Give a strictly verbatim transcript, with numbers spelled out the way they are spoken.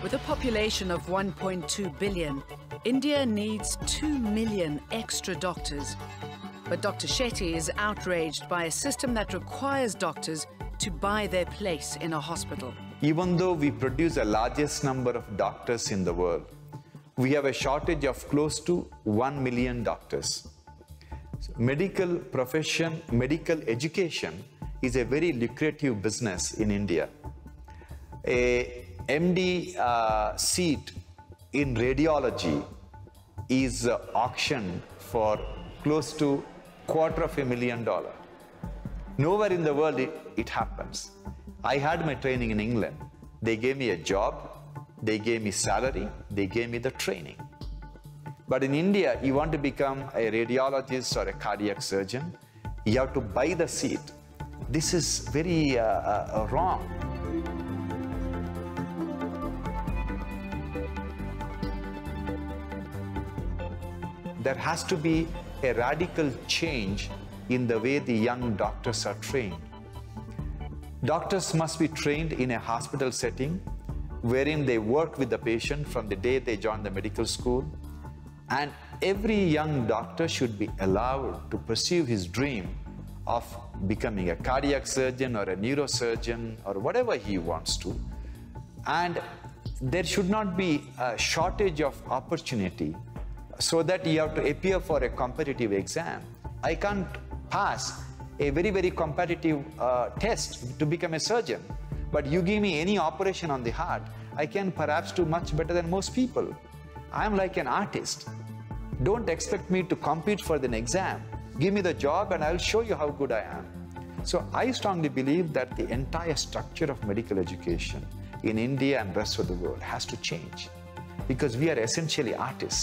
With a population of one point two billion, India needs two million extra doctors. But Doctor Shetty is outraged by a system that requires doctors to buy their place in a hospital. Even though we produce the largest number of doctors in the world, we have a shortage of close to one million doctors. So medical profession, medical education is a very lucrative business in India. A M D uh, seat in radiology is uh, auctioned for close to quarter of a million dollars. Nowhere in the world it, it happens. I had my training in England. They gave me a job, they gave me salary, they gave me the training. But in India, you want to become a radiologist or a cardiac surgeon, you have to buy the seat. This is very uh, uh, wrong. There has to be a radical change in the way the young doctors are trained. Doctors must be trained in a hospital setting wherein they work with the patient from the day they join the medical school. And every young doctor should be allowed to pursue his dream of becoming a cardiac surgeon or a neurosurgeon or whatever he wants to. And there should not be a shortage of opportunity so that you have to appear for a competitive exam. I can't pass a very, very competitive uh, test to become a surgeon, but you give me any operation on the heart, I can perhaps do much better than most people. I'm like an artist. Don't expect me to compete for an exam. Give me the job and I'll show you how good I am. So I strongly believe that the entire structure of medical education in India and rest of the world has to change because we are essentially artists.